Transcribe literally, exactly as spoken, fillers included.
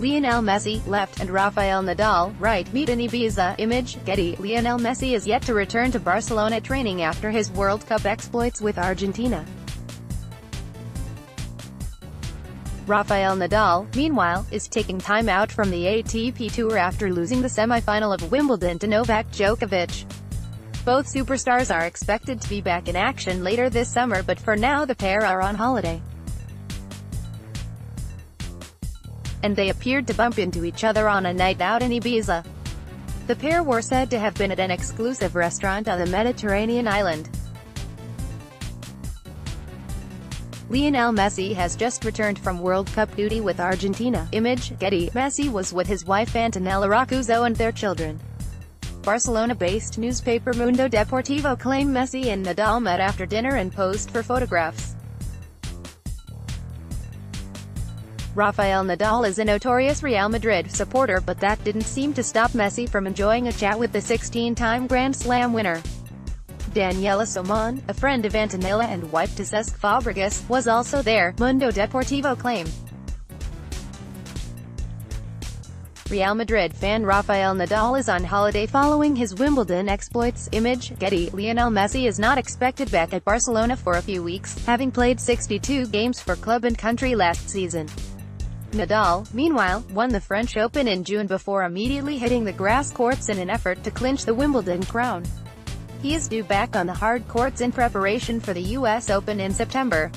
Lionel Messi, left, and Rafael Nadal, right, meet in Ibiza. Image, Getty. Lionel Messi is yet to return to Barcelona training after his World Cup exploits with Argentina. Rafael Nadal, meanwhile, is taking time out from the A T P Tour after losing the semi-final of Wimbledon to Novak Djokovic. Both superstars are expected to be back in action later this summer, but for now the pair are on holiday. And they appeared to bump into each other on a night out in Ibiza. The pair were said to have been at an exclusive restaurant on the Mediterranean island. Lionel Messi has just returned from World Cup duty with Argentina. Image, Getty. Messi was with his wife Antonella Roccuzzo and their children. Barcelona-based newspaper Mundo Deportivo claim Messi and Nadal met after dinner and posed for photographs. Rafael Nadal is a notorious Real Madrid supporter, but that didn't seem to stop Messi from enjoying a chat with the sixteen-time Grand Slam winner. Daniela Somon, a friend of Antonella and wife to Cesc Fabregas, was also there, Mundo Deportivo claimed. Real Madrid fan Rafael Nadal is on holiday following his Wimbledon exploits. Image, Getty. Lionel Messi is not expected back at Barcelona for a few weeks, having played sixty-two games for club and country last season. Nadal, meanwhile, won the French Open in June before immediately hitting the grass courts in an effort to clinch the Wimbledon crown. He is due back on the hard courts in preparation for the U S Open in September.